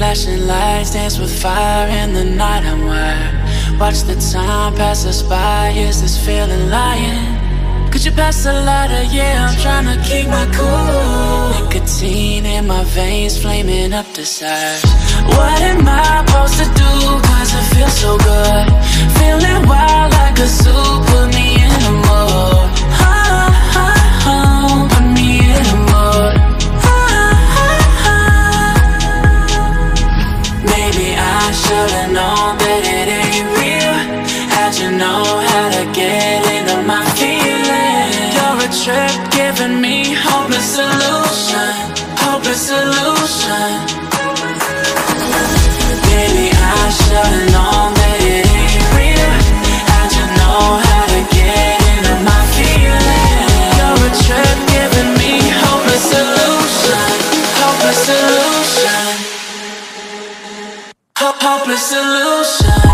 Flashing lights dance with fire in the night. I'm wired. Watch the time pass us by. Is this feeling lying? Could you pass the lighter? Yeah, I'm trying to keep my cool. Nicotine in my veins, flaming up the sides. What am I supposed to do? Cause it feels so good. Feeling wild like a zoo. Put me in the mood. Put me in the mood. Should've known that it ain't real. How'd you know how to get into my feelings? You're a trip giving me hopeless illusion. Hopeless illusion. Baby, I should've known that it ain't real. How'd you know how to get into my feelings? You're a trip giving me hopeless illusion. Hopeless illusion. Hopeless solution.